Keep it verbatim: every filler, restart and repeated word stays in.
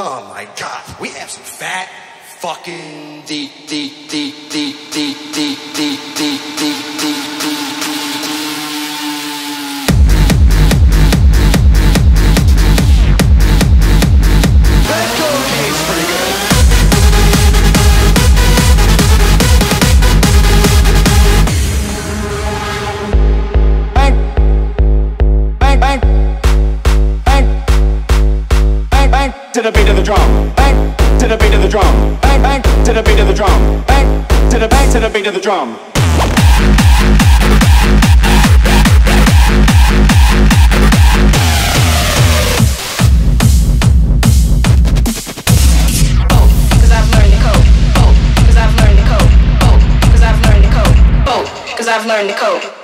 Oh my God, we have some fat fucking D D D D D D D D D D D. To the beat of the drum, bang. To the beat of the drum, bang bang. To the beat of the drum, bang. To the bang. To the beat of the drum. Oh, 'cause I've learned the code. Oh, 'cause I've learned the code. Oh, 'cause I've learned the code. Oh, 'cause I've learned the code.